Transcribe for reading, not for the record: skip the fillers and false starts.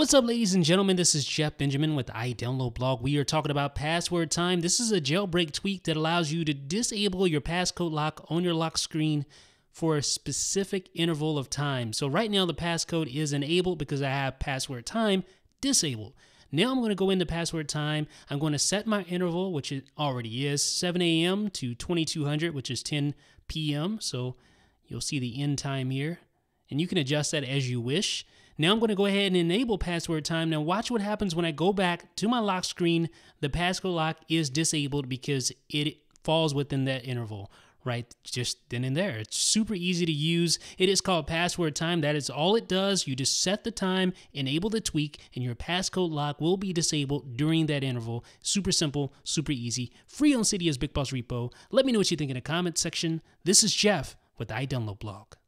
What's up, ladies and gentlemen? This is Jeff Benjamin with iDownloadBlog. We are talking about Password Time. This is a jailbreak tweak that allows you to disable your passcode lock on your lock screen for a specific interval of time. So right now the passcode is enabled because I have Password Time disabled. Now I'm going to go into Password Time. I'm going to set my interval, which it already is 7 a.m. to 2200, which is 10 p.m. So you'll see the end time here, and you can adjust that as you wish. Now I'm going to go ahead and enable Password Time. Now watch what happens when I go back to my lock screen. The passcode lock is disabled because it falls within that interval, right? Just then and there. It's super easy to use. It is called Password Time. That is all it does. You just set the time, enable the tweak, and your passcode lock will be disabled during that interval. Super simple, super easy. Free on Cydia's Big Boss Repo. Let me know what you think in the comments section. This is Jeff with iDownloadBlog.